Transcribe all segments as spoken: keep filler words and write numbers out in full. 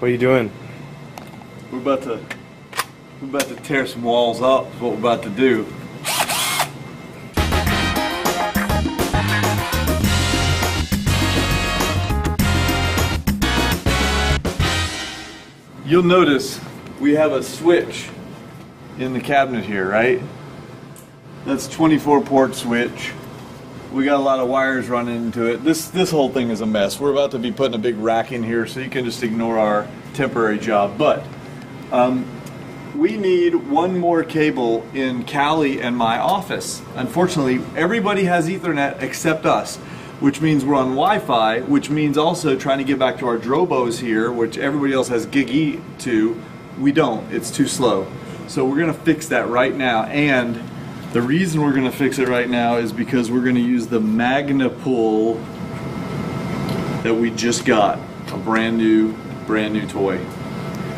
What are you doing? We're about to we're about to tear some walls up, is what we're about to do. You'll notice we have a switch in the cabinet here, right? That's a twenty-four port switch. We got a lot of wires running into it. This this whole thing is a mess. We're about to be putting a big rack in here, so you can just ignore our temporary job. But um, we need one more cable in Callie and my office. Unfortunately, everybody has Ethernet except us, which means we're on Wi-Fi, which means also trying to get back to our Drobos here, which everybody else has GigE to. We don't. It's too slow. So we're going to fix that right now. And the reason we're going to fix it right now is because we're going to use the MagnePull that we just got, a brand new, brand new toy.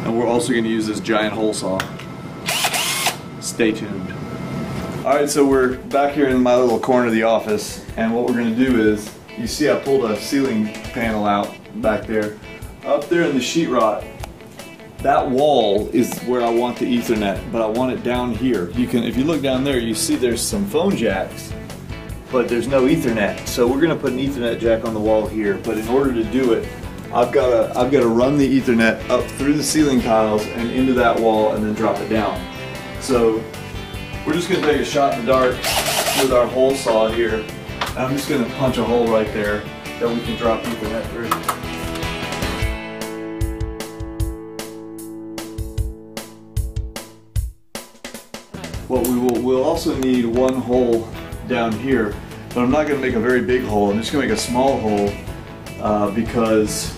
And we're also going to use this giant hole saw. Stay tuned. All right, so we're back here in my little corner of the office, and what we're going to do is, you see I pulled a ceiling panel out back there. Up there in the sheetrock, that wall is where I want the Ethernet, but I want it down here. You can, if you look down there, you see there's some phone jacks, but there's no Ethernet. So we're gonna put an Ethernet jack on the wall here, but in order to do it, I've gotta, I've gotta run the Ethernet up through the ceiling tiles and into that wall and then drop it down. So we're just gonna take a shot in the dark with our hole saw here. I'm just gonna punch a hole right there that we can drop Ethernet through. What we will we'll also need one hole down here, but I'm not going to make a very big hole. I'm just going to make a small hole uh, because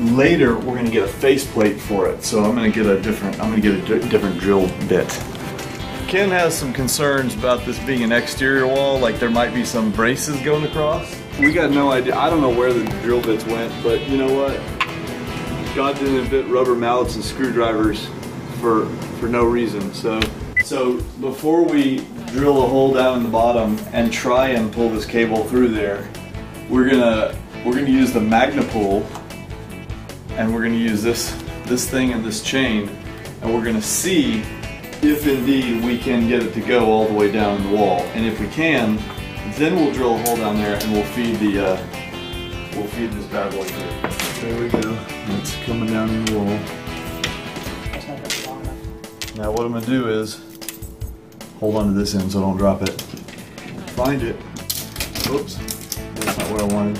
later we're going to get a faceplate for it. So I'm going to get a different I'm going to get a different drill bit. Ken has some concerns about this being an exterior wall, like there might be some braces going across. We got no idea. I don't know where the drill bits went, but you know what? God didn't invent rubber mallets and screwdrivers for for no reason. So. So before we drill a hole down in the bottom and try and pull this cable through there, we're gonna we're gonna use the MagnePull, and we're gonna use this this thing and this chain, and we're gonna see if indeed we can get it to go all the way down the wall. And if we can, then we'll drill a hole down there and we'll feed the uh, we'll feed this bad boy through. There we go. It's coming down in the wall. Now what I'm gonna do is hold on to this end so I don't drop it. Find it. Oops, that's not what I wanted.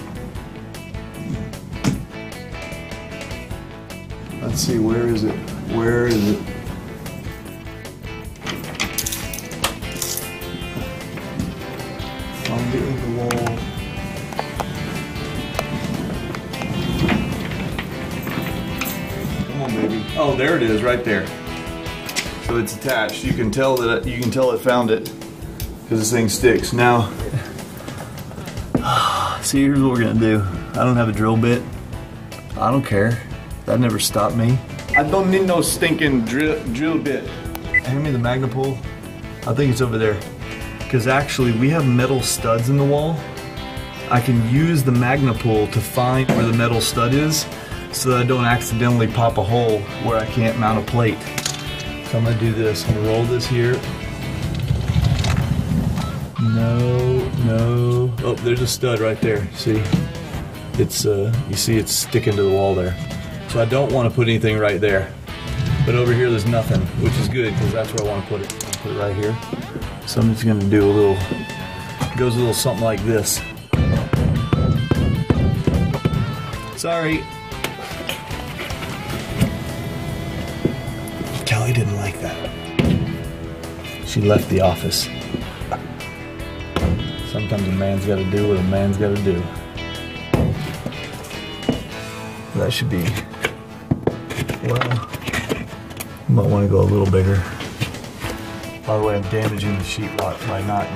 Let's see, where is it? Where is it? Find it in the wall. Come on, baby. Oh, there it is, right there. So it's attached. You can tell that you can tell it found it because this thing sticks. Now, see, here's what we're gonna do. I don't have a drill bit. I don't care. That never stopped me. I don't need no stinking drill drill bit. Hand me the MagnePull. I think it's over there. Because actually, we have metal studs in the wall. I can use the MagnePull to find where the metal stud is, so that I don't accidentally pop a hole where I can't mount a plate. So I'm going to do this. I'm going to roll this here. No, no. Oh, there's a stud right there. See? It's, uh, you see it's sticking to the wall there. So I don't want to put anything right there. But over here there's nothing, which is good because that's where I want to put it. Put it right here. So I'm just going to do a little, it goes a little something like this. Sorry. Callie didn't like that. She left the office. Sometimes a man's got to do what a man's got to do. That should be, well, you might want to go a little bigger. By the way, I'm damaging the sheetrock by not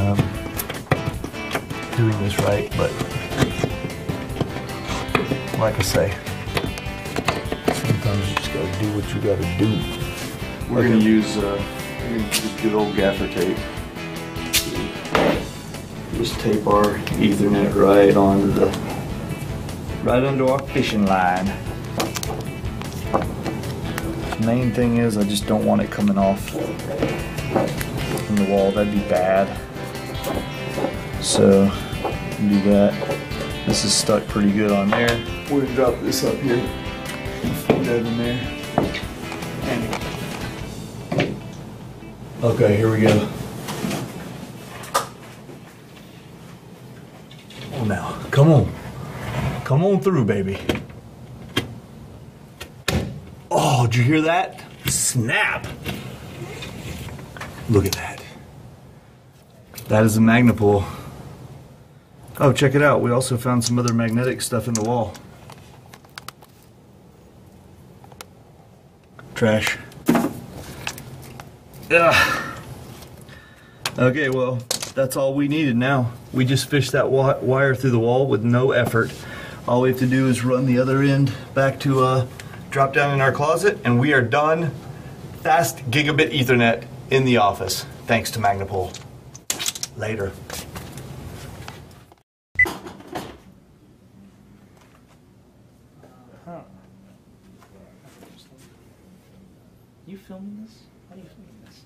um, doing this right, but like I say, sometimes you just gotta do what you gotta do. We're okay. gonna use uh, we're gonna use good old gaffer tape. Just tape our Ethernet right onto the right onto our fishing line. The main thing is I just don't want it coming off from the wall. That'd be bad. So do that. This is stuck pretty good on there. We're gonna drop this up here and fit that in there. Okay, here we go. Oh, now, come on. Come on through, baby. Oh, did you hear that? Snap! Look at that. That is a MagnePull. Oh, check it out. We also found some other magnetic stuff in the wall. Trash. Ugh. Okay, well, that's all we needed now. We just fished that wire through the wall with no effort. All we have to do is run the other end back to uh, drop down in our closet, and we are done. Fast gigabit Ethernet in the office, thanks to MagnePull. Later. Huh. You filming this? How do you film this?